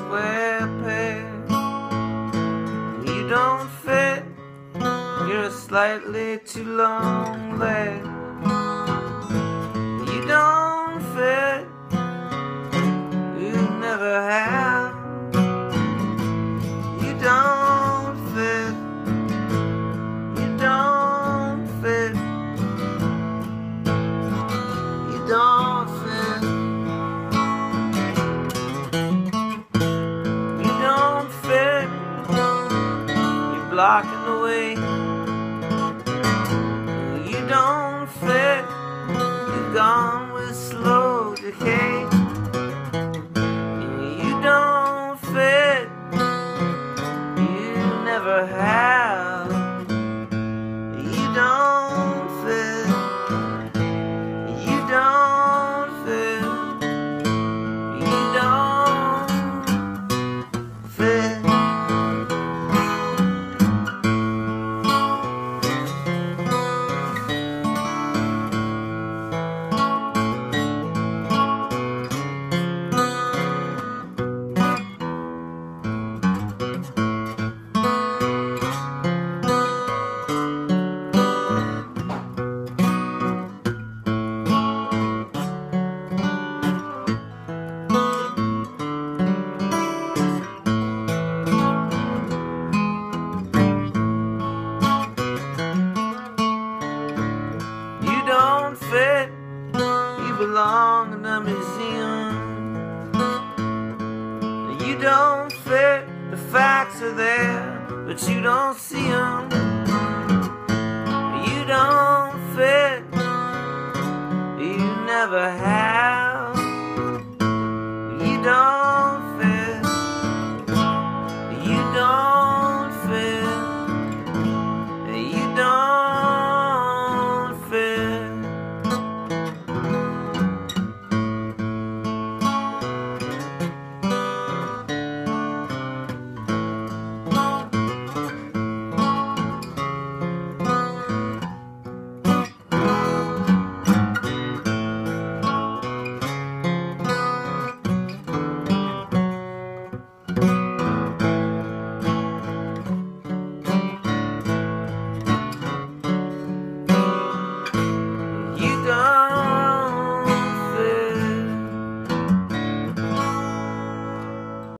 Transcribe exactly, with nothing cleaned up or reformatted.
square peg. You don't fit, you're slightly too long leg. You don't fit, you never have. You don't fit, you don't fit, you don't fit, you don't fit, you're blocking the way. You don't fit, you're gone with slow decay. You don't fit, you never have. You don't fit, you don't fit, you don't fit. Fit, you belong in a museum. You don't fit, the facts are there, but you don't see them. You don't fit, you never have.